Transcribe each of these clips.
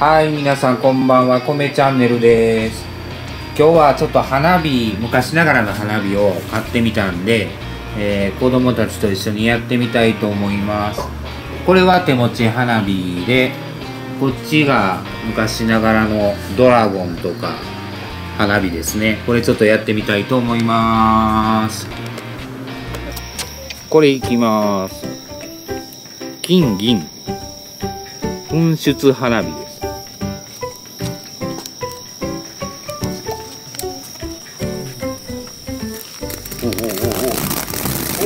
はい、皆さんこんばんは、こめチャンネルです。今日はちょっと花火、昔ながらの花火を買ってみたんで、子供たちと一緒にやってみたいと思います。これは手持ち花火で、こっちが昔ながらのドラゴンとか花火ですね。これちょっとやってみたいと思います。これいきます。金銀噴出花火です。お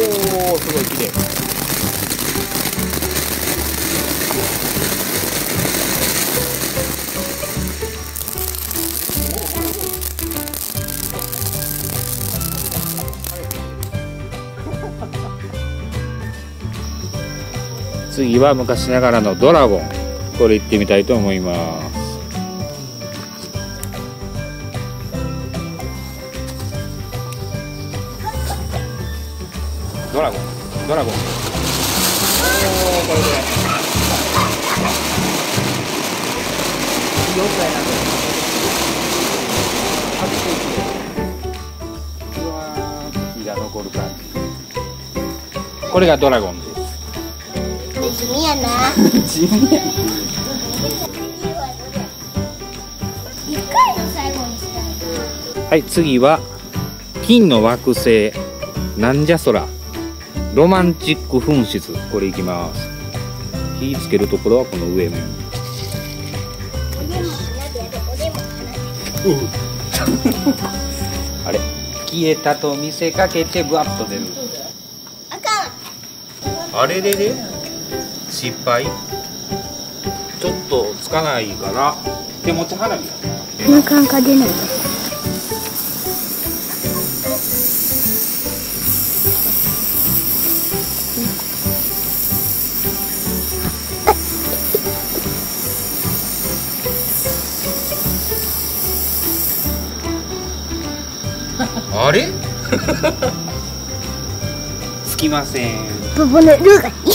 おすごい綺麗。次は昔ながらのドラゴン。これ行ってみたいと思います。ドラゴン。これがドラゴンです。地味やな。地味やな。はい、次は金の惑星。なんじゃそら。ロマンチック噴出。これいきます。火つけるところはこの上面。あれ、消えたと見せかけてブワッと出る。あれれれ、失敗。ちょっとつかないから手持ち花火だなかなか出ないです。あれつきません。ここのルーが急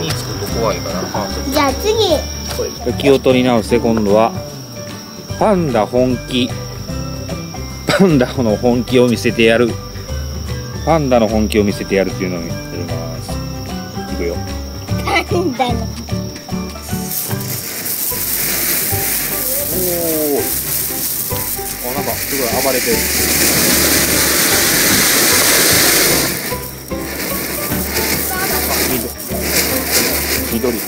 につくと怖いから。じゃあ次気を取り直して、今度はパンダの本気を見せてやる。パンダの本気を見せてやるっていうのをやります。いくよ。パンダのおおなんかすごい暴れてる。緑。おお、す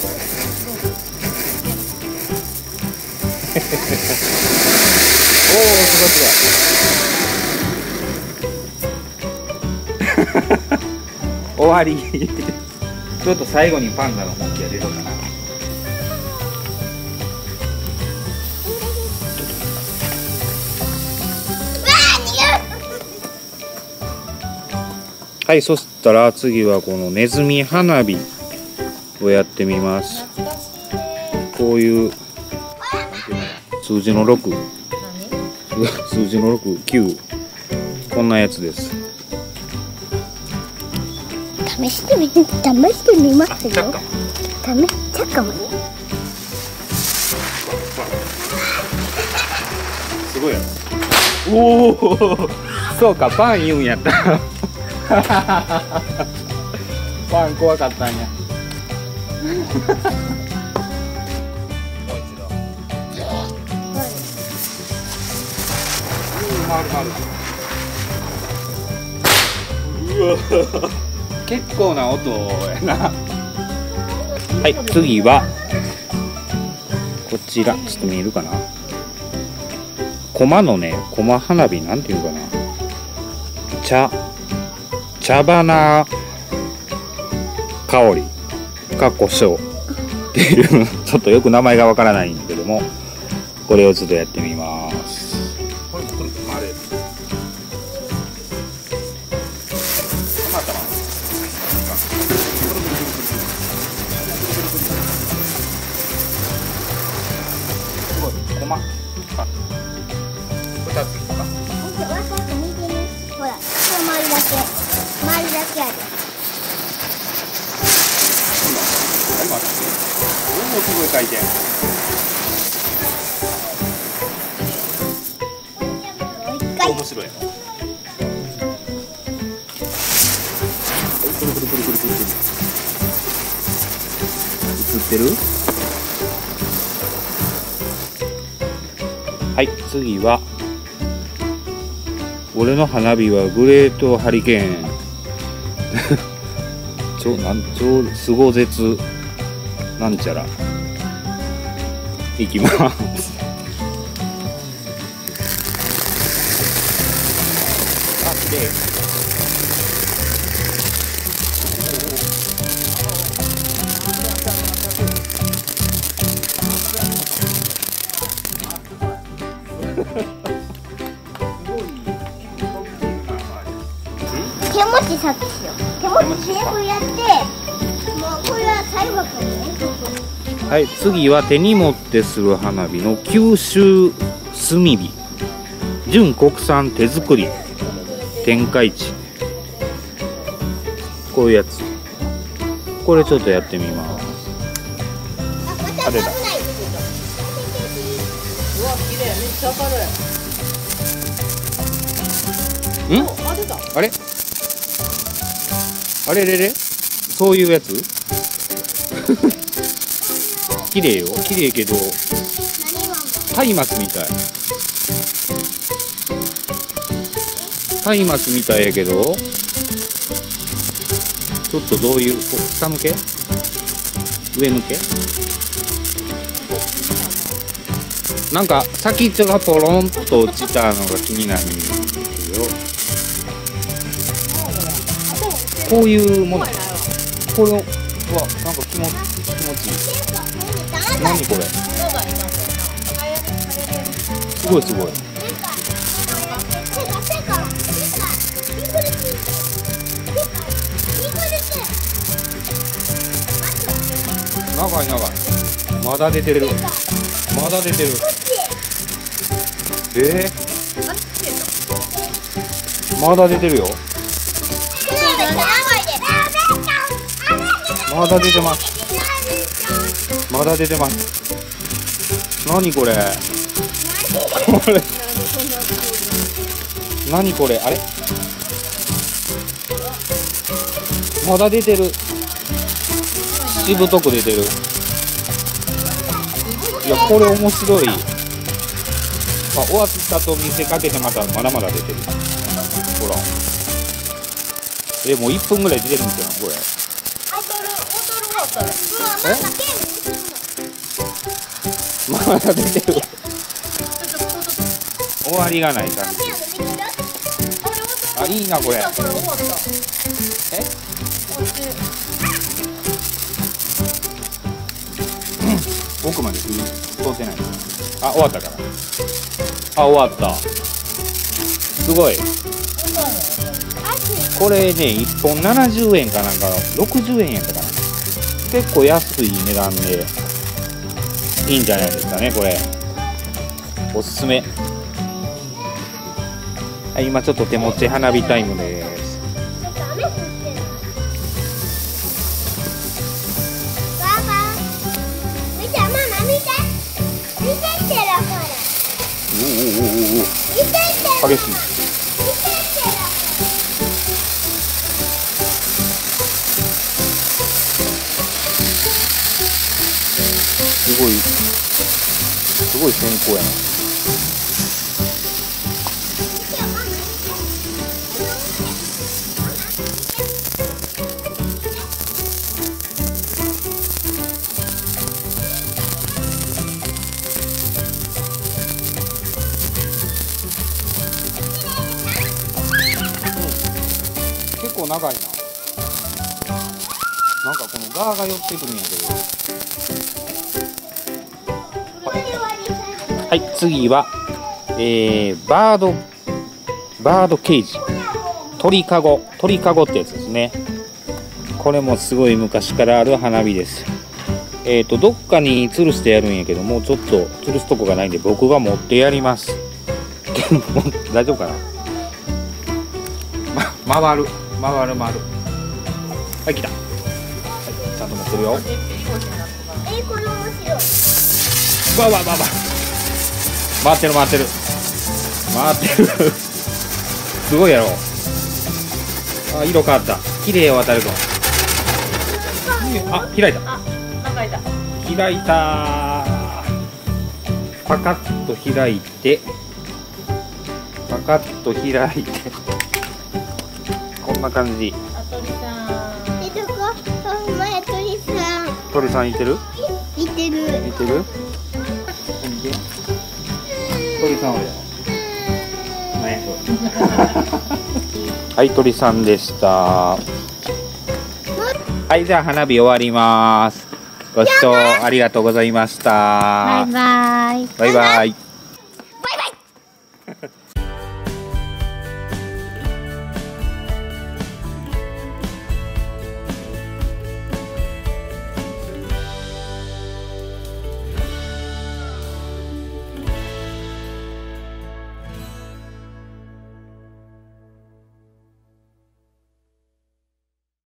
ごいすごい。終わり。ちょっと最後にパンダの本気が出るかな。はい、そしたら次はこのネズミ花火をやってみます。こういう数字の6、数字の6、9、こんなやつです。試してみますよ。試しちゃうかもね。すごいやろ。おお、そうか、パン言うんやったパン怖かったんや。結構な音やな。はい、次はこちら、ちょっと見えるかな。コマのね、コマ花火なんていうかな。茶花香りか胡椒っていうちょっとよく名前がわからないんだけども、これをちょっとやってみます。ほら、周りだけある。今すごい回転。面白いの。映ってる？はい、次は俺の花火はグレートハリケーン超すご絶なんちゃらいきますあ、きれい。手持ちさっきしよう。手持ち全部やって、もうこれは最後かね。はい、次は手に持ってする花火の九州炭火純国産手作り天開地、こういうやつ。これちょっとやってみます。あれだ。うわ、綺麗。めっちゃ明るい。ん？あれだ。あれ？あれれれ？そういうやつ？綺麗よ。綺麗けど松明みたい。松明みたいやけど、ちょっとどういう、下向け上向け、なんか先っちょがポロンと落ちたのが気になるんですけど、こういうもの、これはなんか気持ちいい。何これ、すごいすごい。長い長い。まだ出てる。まだ出てる。まだ出てるよ。まだ出てます。まだ出てます。何これ。これ。何これ、あれ。まだ出てる。しぶとく出てる。いや、これ面白い。あ、終わったと見せかけてまたまだまだ出てる。ほら。え、もう1分ぐらい出てるんじゃん、これ。え？まだ出てる。終わりがない感じ。あ、いいな、これ。奥まで通ってない。あ、終わったから。あ、終わった。すごい。これね、1本70円かなんか、60円やったかな。結構安い値段で、いいんじゃないですかね、これ。おすすめ。はい、今ちょっと手持ち花火タイムです。激しい。すごい閃光やな。長いな。なんかこの側が寄ってくるんやけど。はい、次は、バードケージ、鳥かごってやつですね。これもすごい昔からある花火です。どっかに吊るしてやるんやけど、もうちょっと吊るすとこがないんで、僕が持ってやります。大丈夫かな。回る。はい、来た。はい、ちゃんと持ってるよ。これ面白い。回ってる。すごいやろ。あ、色変わった。綺麗よ渡るくん。あ、開いた。開いた。パカッと開いて、パカッと開いてこんな感じ。あ、鳥さん。で、どこ？お前鳥さん。鳥さんいてる？いてる。いてる？鳥さんおるよ。ね。はい、鳥さんでした。はい、じゃあ花火終わります。ご視聴ありがとうございました。バイバイ。バイバイ。